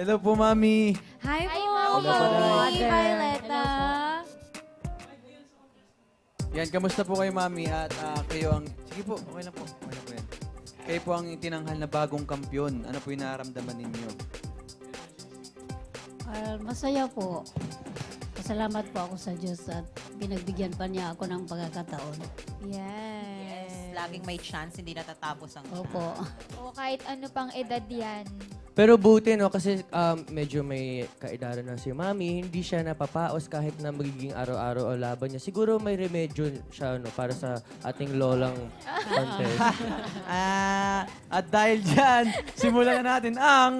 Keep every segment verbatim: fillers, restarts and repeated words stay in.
Hello po, Mami. Hi, Hi po, Mami. Violeta. Yan, kamusta po kayo, Mami? At uh, kayo ang... Sige po, okay lang po. Okay lang po yan. Kayo po ang itinanghal na bagong kampiyon. Ano po yung nararamdaman ninyo? Uh, masaya po. Salamat po ako sa Diyos at pinagbigyan pa niya ako ng pagkakataon. Yes. Yes. Laging may chance, hindi natatapos ang chance. Opo. O kahit ano pang edad yan. Pero buti, no? Kasi um, medyo may kaedara na si Mami. Hindi siya napapaos kahit na magiging araw-araw o laban niya. Siguro may remedyo siya, no? Para sa ating lolang contest. uh, at dahil dyan, simulan na natin ang...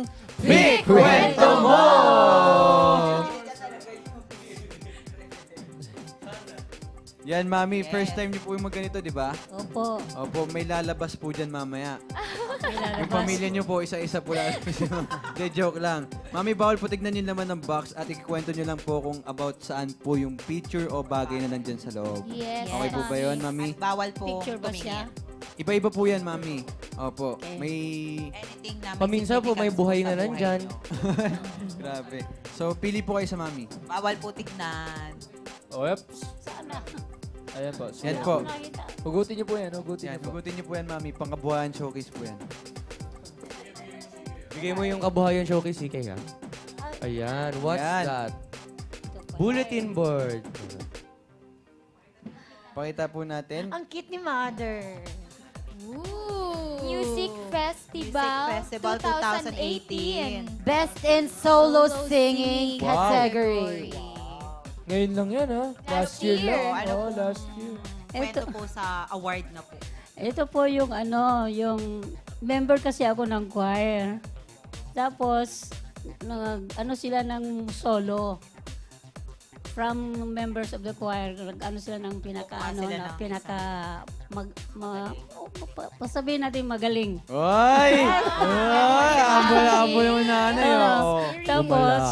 Pickwento Mo! Yan, Mami. Yes. First time niyo po yung magganito, di ba? Opo. Opo. May lalabas po dyan mamaya. May lalabas. Yung pamilya niyo po, isa-isa po lang. De, joke lang. Mami, bawal po tignan yung laman ng box at ikikwento niyo lang po kung about saan po yung picture o bagay na nandyan sa loob. Yes. Okay po ba yun, Mami? At bawal po. Picture ba siya? Iba-iba po yan, Mami. Opo. Okay. May... Anything na... Paminsan po, may buhay na lang dyan. Grabe. So, pili po kayo sa Mami. Bawal po tignan. Oops. Sana. Ayan po. Yan po. Hugutin niyo po yan. Hugutin niyo po. Hugutin niyo po yan, Mami. Pangkabuhayan showcase po yan. Bigay mo yung kabuhayan showcase, Ikay, ha? Ayan. What's Ayan. that? Bulletin board. Pakita po natin. Ang cute ni Mother. Ooh. Music Festival, Music Festival twenty eighteen. twenty eighteen. Best in Solo, solo Singing wow. category. Ngayon lang yan, ha? Last, last year, year lang. Ano oh, last year. Kwento po sa award na po. Ito po yung ano, yung member kasi ako ng choir. Tapos, nag, ano sila ng solo. From members of the choir, ano sila ng pinaka, o, ano, sila na, ng pinaka, isang... mag, ma, oh, pa, pasabihin natin magaling. Oy! Oy! Ambol-ambol yung nanay, oh. Tapos,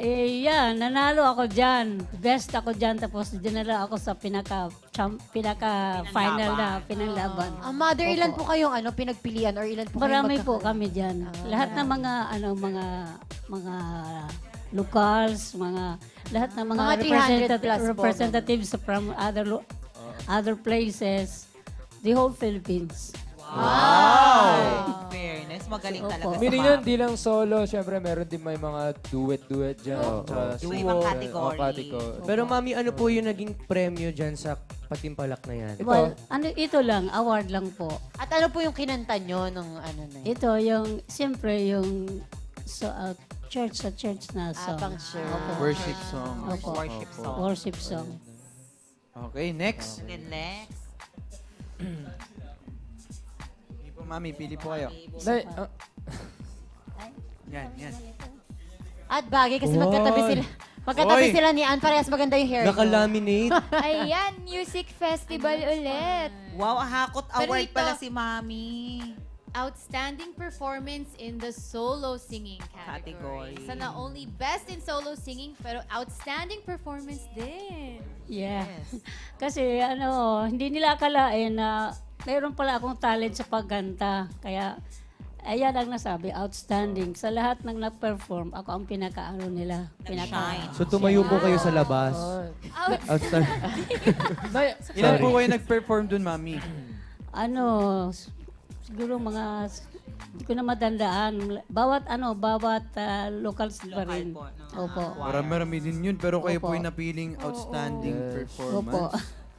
eh, yan, nanalo ako dyan. Best ako dyan, tapos dinala ako sa pinaka, champ, pinaka final na, pinanglaban. Ah, Mother, Opo. ilan po kayong ano, pinagpilian or ilan po Marami kayong magkakaroon? po kami dyan. Ah, Lahat ng mga, ano, mga, mga, locals, mga lahat ng mga, mga representative, representatives po. from other uh -huh. other places, the whole Philippines. Wow! wow. Fairness, magaling Opo. talaga. Meaning yun, di lang solo, syempre meron din may mga duet-duet dyan. Oh, oh. Duet, ibang category. category. Pero Mami, ano po yung naging premyo dyan sa patimpalak na yan? Well, ito? ano, ito lang, award lang po. At ano po yung kinanta nyo nung ano na yun? Ito, yung, siyempre yung so, uh, church sa church na song. Ah, sure. okay. Worship song. Okay. Worship song. Worship song. Okay, next. Okay, next. Pili po, Mami. Pili po kayo. Ay, uh, yan, yan. At bagay kasi Boy. magkatabi sila. Magkatabi Boy. sila ni Ann. Parehas maganda yung hair. Nakalaminate. Ayan, music festival ulit. Wow, hakot award ito, pala si Mami. Outstanding performance in the solo singing category. category. So not only best in solo singing, pero outstanding performance din. Yeah. Yes. Kasi ano, hindi nila akalain na mayroon pala akong talent sa pagkanta. Kaya, ayan ang nasabi, outstanding. Sa lahat ng na-perform, ako ang pinakaano nila. Pinaka so tumayo po kayo sa labas. Oh. Outstanding. Ilan po kayo nag-perform dun, Mami? Ano... Siguro mga, hindi ko na matandaan. Bawat ano, bawat uh, locals Local pa rin. Po, no? Opo. Marami-marami din yun, pero kayo Opo. po yung napiling outstanding oh, oh. performance. Opo.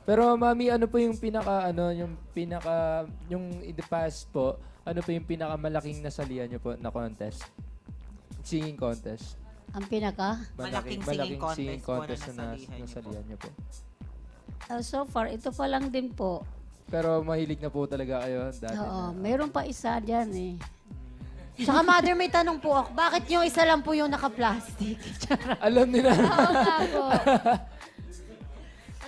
Pero Mami, ano po yung pinaka, ano, yung pinaka, yung in the past po, ano po yung pinakamalaking nasalihan nyo po na contest? Singing contest. Ang pinaka? Malaking, malaking singing contest, contest na nasalihan, na nasalihan nyo po. Uh, so far, ito pa lang din po. Pero mahilig na po talaga kayo dati. Oo, na. Meron pa isa dyan eh. Tsaka Mother, may tanong po ako, bakit yung isa lang po yung naka-plastic? Alam nila. Oo nga po.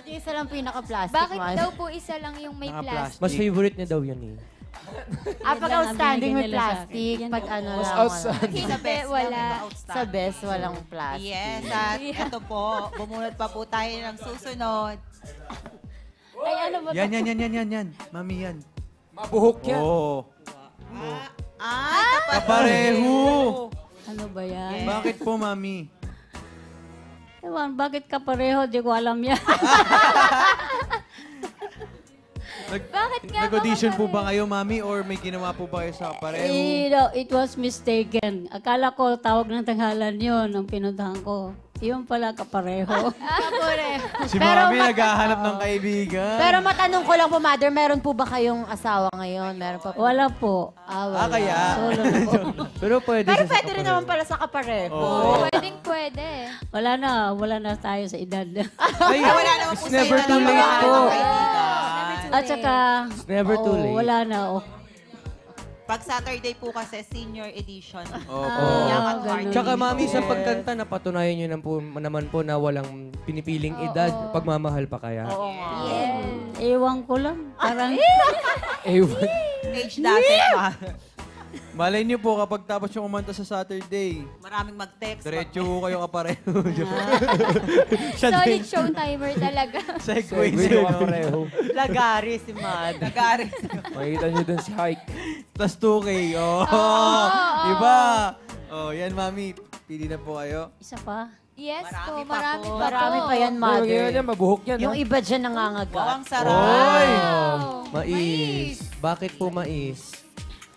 At yung isa lang po yung naka-plastic. Bakit man? daw po isa lang yung may plastic? Mas favorite niya daw yun eh. Ah, pag outstanding may plastic, pag ano lang. Outstanding. Sa best, wala. Sa best, walang plastic. Yes, at ito po, bumunod pa po tayo ng susunod. Ay, ano ba yan, yan, yan, yan, yan, yan. Mami, yan. Mabuhok yan. Oo. Oh. Ah, ah, kapareho. Ano ba yan? Yes. Bakit po, Mami? Ewan, bakit ka pareho? Di ko alam yan. Nag- Bakit nga Nag-audition po ba kayo, Mami? Or may ginawa po ba kayo sa pareho? You know, it was mistaken. Akala ko, Tawag ng Tanghalan yun, ang pinuntahan ko. Yun pala, kapareho. Si Pero Mami naghahanap ng kaibigan. Pero matanong ko lang po, Mother, meron po ba kayong asawa ngayon? Meron pa po? Wala po. Ah, wala. Ah, kaya? Solo po. Pero pwede Pero pwede rin naman pala sa kapareho. Oh. Pwedeng pwede. Wala na. Wala na tayo sa edad. Ay, wala naman po sa edad. It's never too late po. At saka, never too late. Wala na. Pag Saturday po kasi, senior edition. Opo. Tsaka, Mami, sa pagkanta, napatunayan nyo naman po na walang pinipiling edad. Pagmamahal pa kaya. Oo nga. Ewan ko lang. Parang... Ewan. Age dati pa. Malay nyo po, kapag tapos yung kumanta sa Saturday, maraming mag-text. Diretso po kayong kapareho. Solid showtimer talaga. Segway yung kapareho. Lagari si Mad. Lagari. Makikita nyo dun si Hike. Plus two K. Oh. Oh, diba? Oh, yan, Mami. Pili na po kayo. Isa pa. Yes po. Marami pa po. Marami pa yan, Mother. Yung iba dyan, mabuhok yan. Yung iba dyan nangangagat. Wow, ang sarap. Mais. Bakit po mais?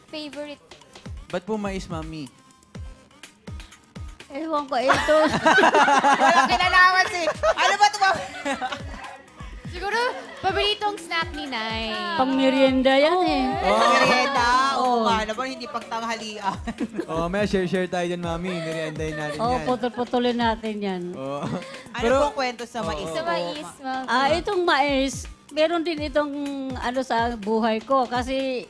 Favorite. Ba't po mais, Mami? Ewan ko, ito. Walang kinalaman si... Ano ba ito, Mami? Siguro, paboritong snack ni Nay. Pang-merienda yan eh. Pang-merienda? Oo nga naman, hindi pagtanghalian. Oo, may share-share tayo dyan, Mami. Meriendahin natin yan. Oo, putol-putulin natin yan. Ano po kwento sa mais? Sa mais, Mami. Ah, itong mais, meron din itong ano sa buhay ko kasi...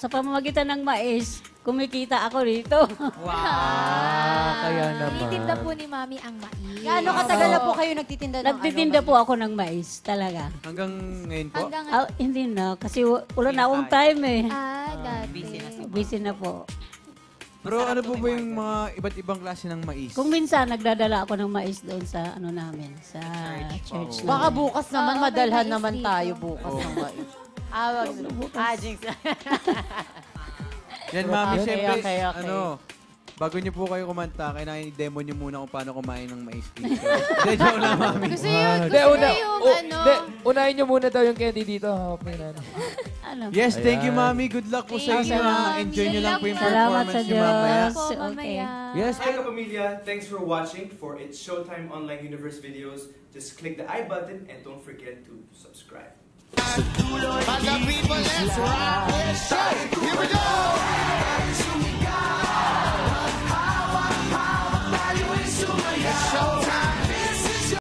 Sa pamamagitan ng mais, kumikita ako rito. Wow! Kaya naman. Titinda po ni Mami ang mais. Gaano katagal na po kayo nagtitinda ng mais? Nagtitinda po ako ng mais, talaga. Hanggang ngayon po? Hindi na, kasi wala na akong time eh. Ah, dati. Busy na po. Pero ano po ba yung mga iba't ibang klase ng mais? Kung minsan, nagdadala ako ng mais doon sa ano namin, sa church namin. Baka bukas naman, madalhan naman tayo bukas ng mais. Awag. Ah, jinx. Yan, Mami, okay, siyempre, okay, okay. ano, bago niyo po kayo kumanta, kailangan i-demo niyo muna kung paano kumain ng mais dito. Hindi, joke lang, Mami. Gusto yun, gusto yun una, yung oh, ano. De, unahin niyo muna daw yung candy dito. Okay, yes, ayan. Thank you, Mami. Good luck po sa inyo. Enjoy niyo lang po yung performance niyo mamaya. Okay. Yes, hi, kapamilya. Thanks for watching for its Showtime Online Universe videos. Just click the I button and don't forget to subscribe. Banda people, let's rock, let's shake, here we go!